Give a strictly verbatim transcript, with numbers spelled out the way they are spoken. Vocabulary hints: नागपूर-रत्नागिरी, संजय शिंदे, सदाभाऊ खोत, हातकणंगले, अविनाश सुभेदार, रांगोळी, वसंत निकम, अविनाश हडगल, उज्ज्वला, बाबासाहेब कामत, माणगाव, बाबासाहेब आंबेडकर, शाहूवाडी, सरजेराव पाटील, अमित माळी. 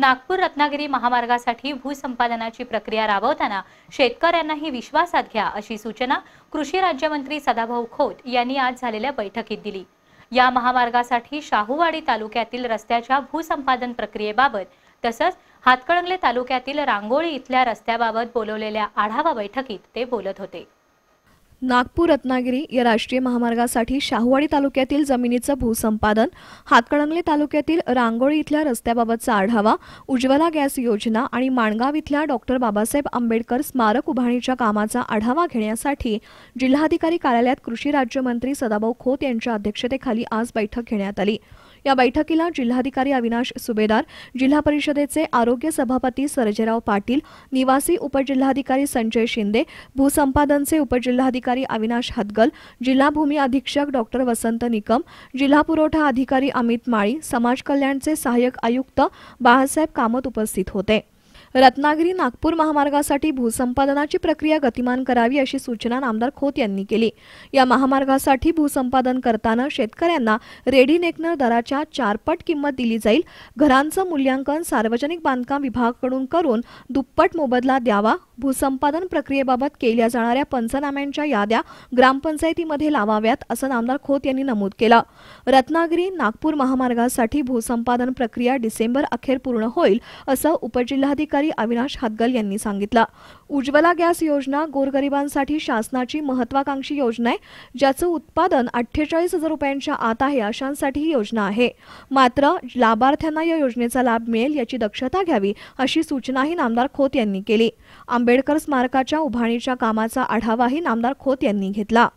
नागपूर-रत्नागिरी महामार्गासाठी भूसंपादनाची प्रक्रिया राबवताना शेतकऱ्यांनाही विश्वासात घ्या अशी सूचना कृषी राज्यमंत्री सदाभाऊ खोत यांनी आज झालेल्या बैठकीत दिली। या महामार्गासाठी शाहूवाडी तालुक्यातील रस्त्याच्या भूसंपादन प्रक्रियेबाबत तसंच हातकणंगले तालुक्यातील रांगोळी इथल्या रस्त्याबाबत बोलवलेल्या आढावा बैठकीत ते बोलत होते। नागपूर रत्नागिरी या राष्ट्रीय महामार्गासाठी शाहूवाडी तालुक्यातील जमिनीचं भूसंपादन, हातकणंगले तालुक्यातील रांगोळी इथल्या रस्त्याबाबतचा आढावा, उज्ज्वला गॅस योजना आणि माणगाव इथल्या डॉक्टर बाबासाहेब आंबेडकर स्मारक उभारणीच्या कामाचा आढावा घेण्यासाठी जिल्हाधिकारी कार्यालयात कृषी राज्यमंत्री सदाभाऊ खोत यांच्या अध्यक्षतेखाली आज बैठक घेण्यात आली। या बैठकीला जिल्हाधिकारी अविनाश सुभेदार, जिल्हा परिषदेचे आरोग्य सभापती सरजेराव पाटील, निवासी उपजिल्हाधिकारी संजय शिंदे, भूसंपादनचे उपजिल्हाधिकारी अविनाश हडगल, जिल्हा भूमी अधीक्षक डॉक्टर वसंत निकम, जिल्हा पुरवठा अधिकारी अमित माळी, समाज कल्याणचे सहाय्यक आयुक्त बाबासाहेब कामत उपस्थित होते। रत्नागिरी नागपूर महामार्गासाठी भूसंपादनाची प्रक्रिया गतिमान करावी अशी सूचना नामदार खोत यांनी केली। या महामार्गासाठी भूसंपादन करताना शेतकऱ्यांना रेडी नेकनर दराच्या चारपट किंमत दिली जाईल, घरांचं मूल्यांकन सार्वजनिक बांधकाम विभागाकडून करून दुप्पट मोबदला द्यावा, भूसंपादन प्रक्रियेबाबत केल्या जाणाऱ्या पंचनाम्यांच्या याद्या ग्रामपंचायतीमध्ये लावाव्यात असं नामदार खोत यांनी नमूद केलं। रत्नागिरी नागपूर महामार्गासाठी भूसंपादन प्रक्रिया डिसेंबर अखेर पूर्ण होईल असं उपजिल्हाधिकारी अविनाश हडगल यांनी सांगितलं। उज्ज्वला गॅस योजना गोरगरिबांसाठी शासनाची महत्त्वाकांक्षी योजना आहे, ज्याचं उत्पादन अठ्ठेचाळीस हजार रुपयांच्या आत आहे अशांसाठी ही योजना आहे, मात्र लाभार्थ्यांना या योजनेचा लाभ मिळेल याची दक्षता घ्यावी अशी सूचनाही नामदार खोत यांनी केली। आंबेडकर स्मारकाच्या उभारणीच्या कामाचा आढावाही नामदार खोत यांनी घेतला।